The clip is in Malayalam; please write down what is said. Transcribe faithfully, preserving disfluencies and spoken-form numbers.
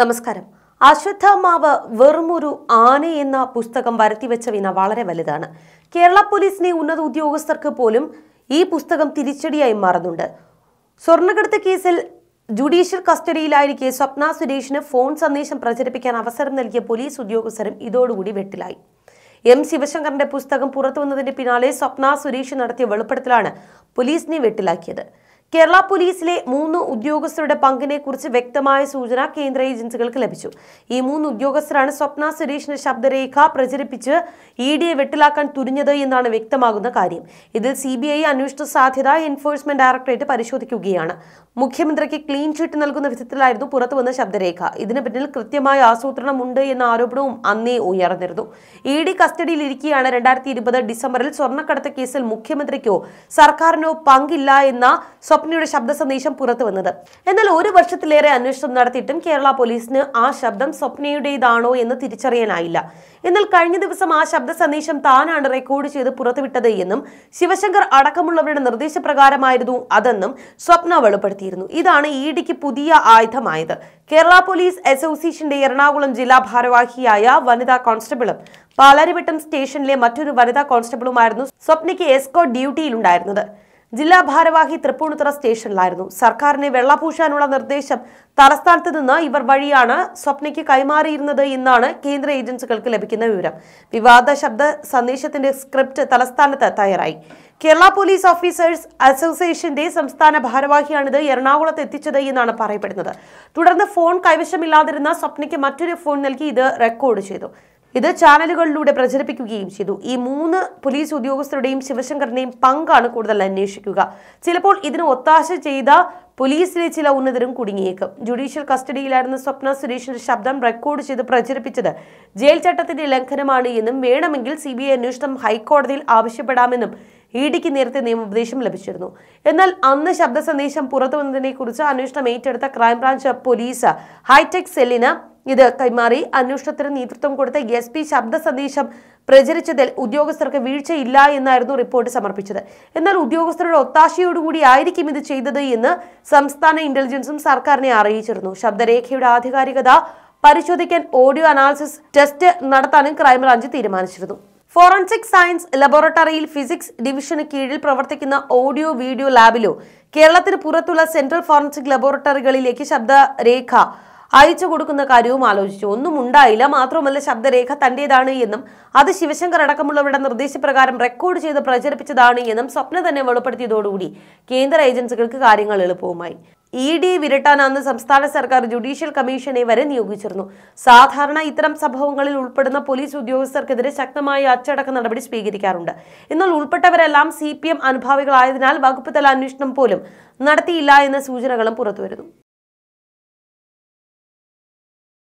നമസ്കാരം. അശ്വത്ഥമാവ് വെറുമൊരു ആന എന്ന പുസ്തകം വരുത്തിവെച്ച വിന വളരെ വലുതാണ്. കേരള പോലീസിലെ ഉന്നത ഉദ്യോഗസ്ഥർക്ക് പോലും ഈ പുസ്തകം തിരിച്ചടിയായി മാറുന്നുണ്ട്. സ്വർണ്ണക്കടത്ത് കേസിൽ ജുഡീഷ്യൽ കസ്റ്റഡിയിലായിരിക്കെ സ്വപ്ന സുരേഷിന് ഫോൺ സന്ദേശം പ്രചരിപ്പിക്കാൻ അവസരം നൽകിയ പോലീസ് ഉദ്യോഗസ്ഥരും ഇതോടുകൂടി വെട്ടിലായി. എം ശിവശങ്കറിന്റെ പുസ്തകം പുറത്തു വന്നതിന്റെ പിന്നാലെ സ്വപ്ന സുരേഷ് നടത്തിയ വെളിപ്പെടുത്തലാണ് പോലീസിനെ വെട്ടിലാക്കിയത്. കേരള പോലീസിലെ മൂന്ന് ഉദ്യോഗസ്ഥരുടെ പങ്കിനെ കുറിച്ച് വ്യക്തമായ സൂചന കേന്ദ്ര ഏജൻസികൾക്ക് ലഭിച്ചു. ഈ മൂന്ന് ഉദ്യോഗസ്ഥരാണ് സ്വപ്ന സുരേഷിന്റെ ശബ്ദരേഖ പ്രചരിപ്പിച്ച് ഇ ഡിയെ വെട്ടിലാക്കാൻ തുനിഞ്ഞത് എന്നാണ് വ്യക്തമാകുന്ന കാര്യം. ഇതിൽ സിബിഐ അന്വേഷണ സാധ്യത എൻഫോഴ്സ്മെന്റ് ഡയറക്ടറേറ്റ് പരിശോധിക്കുകയാണ്. മുഖ്യമന്ത്രിക്ക് ക്ലീൻ ചിറ്റ് നൽകുന്ന വിധത്തിലായിരുന്നു പുറത്തുവന്ന ശബ്ദരേഖ. ഇതിന് പിന്നിൽ കൃത്യമായ ആസൂത്രണമുണ്ട് എന്ന ആരോപണവും അന്നേ ഉയർന്നിരുന്നു. ഇ ഡി കസ്റ്റഡിയിലിരിക്കെയാണ് രണ്ടായിരത്തി ഇരുപത് ഡിസംബറിൽ സ്വർണ്ണക്കടത്ത് കേസിൽ മുഖ്യമന്ത്രിക്കോ സർക്കാരിനോ പങ്കില്ല എന്ന സ്വപ്നയുടെ ശബ്ദ സന്ദേശം പുറത്തു വന്നത്. എന്നാൽ ഒരു വർഷത്തിലേറെ അന്വേഷണം നടത്തിയിട്ടും കേരള പോലീസിന് ആ ശബ്ദം സ്വപ്നയുടേതാണോ എന്ന് തിരിച്ചറിയാനായില്ല. എന്നാൽ കഴിഞ്ഞ ദിവസം ആ ശബ്ദ സന്ദേശം താനാണ് റെക്കോർഡ് ചെയ്ത് പുറത്തുവിട്ടത് എന്നും ശിവശങ്കർ അടക്കമുള്ളവരുടെ നിർദ്ദേശപ്രകാരമായിരുന്നു അതെന്നും സ്വപ്ന വെളിപ്പെടുത്തിയിരുന്നു. ഇതാണ് ഇ ഡിക്ക് പുതിയ ആയുധമായത്. കേരള പോലീസ് അസോസിയേഷന്റെ എറണാകുളം ജില്ലാ ഭാരവാഹിയായ വനിതാ കോൺസ്റ്റബിളും പാലാരിവട്ടം സ്റ്റേഷനിലെ മറ്റൊരു വനിതാ കോൺസ്റ്റബിളുമായിരുന്നു സ്വപ്നയ്ക്ക് എസ്കോർട്ട് ഡ്യൂട്ടിയിലുണ്ടായിരുന്നത്. ജില്ലാ ഭാരവാഹി തൃപ്പൂണിത്തുറ സ്റ്റേഷനിലായിരുന്നു. സർക്കാരിനെ വെള്ളപൂശാനുള്ള നിർദ്ദേശം തലസ്ഥാനത്ത് നിന്ന് ഇവർ വഴിയാണ് സ്വപ്നയ്ക്ക് കൈമാറിയിരുന്നത് എന്നാണ് കേന്ദ്ര ഏജൻസികൾക്ക് ലഭിക്കുന്ന വിവരം. വിവാദ ശബ്ദ സന്ദേശത്തിന്റെ സ്ക്രിപ്റ്റ് തലസ്ഥാനത്ത് തയ്യാറായി. കേരള പോലീസ് ഓഫീസേഴ്സ് അസോസിയേഷന്റെ സംസ്ഥാന ഭാരവാഹിയാണിത് എറണാകുളത്ത് എത്തിച്ചത് എന്നാണ് പറയപ്പെടുന്നത്. തുടർന്ന് ഫോൺ കൈവശമില്ലാതിരുന്ന സ്വപ്നയ്ക്ക് മറ്റൊരു ഫോൺ നൽകി ഇത് റെക്കോർഡ് ചെയ്തു. ഇത് ചാനലുകളിലൂടെ പ്രചരിപ്പിക്കുകയും ചെയ്തു. ഈ മൂന്ന് പോലീസ് ഉദ്യോഗസ്ഥരുടെയും ശിവശങ്കറിന്റെയും പങ്കാണ് കൂടുതൽ അന്വേഷിക്കുക. ചിലപ്പോൾ ഇതിന് ഒത്താശ ചെയ്ത പോലീസിലെ ചില ഉന്നതരും കുടുങ്ങിയേക്കും. ജുഡീഷ്യൽ കസ്റ്റഡിയിലായിരുന്ന സ്വപ്ന സുരേഷിന്റെ ശബ്ദം റെക്കോർഡ് ചെയ്ത് പ്രചരിപ്പിച്ചത് ജയിൽ ചട്ടത്തിന്റെ ലംഘനമാണ് എന്നും വേണമെങ്കിൽ സി ബി ഐ അന്വേഷണം ഹൈക്കോടതിയിൽ ആവശ്യപ്പെടാമെന്നും ഇ ഡിക്ക് നേരത്തെ നിയമോപദേശം ലഭിച്ചിരുന്നു. എന്നാൽ അന്ന് ശബ്ദ സന്ദേശം പുറത്തു വന്നതിനെ കുറിച്ച് അന്വേഷണം ഏറ്റെടുത്ത ക്രൈംബ്രാഞ്ച് പോലീസ് ഹൈടെക് സെല്ലിന് ഇത് കൈമാറി. അന്വേഷണത്തിന് നേതൃത്വം കൊടുത്ത എസ് പി ശബ്ദ സന്ദേശം പ്രചരിച്ചതിൽ ഉദ്യോഗസ്ഥർക്ക് വീഴ്ചയില്ല എന്നായിരുന്നു റിപ്പോർട്ട് സമർപ്പിച്ചത്. എന്നാൽ ഉദ്യോഗസ്ഥരുടെ ഒത്താശയോടുകൂടി ആയിരിക്കും ഇത് ചെയ്തത് എന്ന് സംസ്ഥാന ഇന്റലിജൻസും സർക്കാരിനെ അറിയിച്ചിരുന്നു. ശബ്ദരേഖയുടെ ആധികാരികത പരിശോധിക്കാൻ ഓഡിയോ അനാലിസിസ് ടെസ്റ്റ് നടത്താനും ക്രൈംബ്രാഞ്ച് തീരുമാനിച്ചിരുന്നു. ഫോറൻസിക് സയൻസ് ലബോറട്ടറിയിൽ ഫിസിക്സ് ഡിവിഷന് കീഴിൽ പ്രവർത്തിക്കുന്ന ഓഡിയോ വീഡിയോ ലാബിലോ കേരളത്തിന് പുറത്തുള്ള സെൻട്രൽ ഫോറൻസിക് ലബോറട്ടറികളിലേക്ക് ശബ്ദരേഖ അയച്ചു കൊടുക്കുന്ന കാര്യവും ആലോചിച്ചു. ഒന്നും ഉണ്ടായില്ല. മാത്രമല്ല ശബ്ദരേഖ തന്റേതാണ് എന്നും അത് ശിവശങ്കർ അടക്കമുള്ളവരുടെ നിർദ്ദേശപ്രകാരം റെക്കോർഡ് ചെയ്ത് പ്രചരിപ്പിച്ചതാണ് എന്നും സ്വപ്ന തന്നെ വെളിപ്പെടുത്തിയതോടുകൂടി കേന്ദ്ര ഏജൻസികൾക്ക് കാര്യങ്ങൾ എളുപ്പവുമായി. ഇ ഡി വിരട്ടാൻ അന്ന് സംസ്ഥാന സർക്കാർ ജുഡീഷ്യൽ കമ്മീഷനെ വരെ നിയോഗിച്ചിരുന്നു. സാധാരണ ഇത്തരം സംഭവങ്ങളിൽ ഉൾപ്പെടുന്ന പോലീസ് ഉദ്യോഗസ്ഥർക്കെതിരെ ശക്തമായ അച്ചടക്ക നടപടി സ്വീകരിക്കാറുണ്ട്. എന്നാൽ ഉൾപ്പെട്ടവരെല്ലാം സി പി എം അനുഭാവികളായതിനാൽ വകുപ്പ് തല അന്വേഷണം പോലും നടത്തിയില്ല എന്ന സൂചനകളും പുറത്തുവരുന്നു.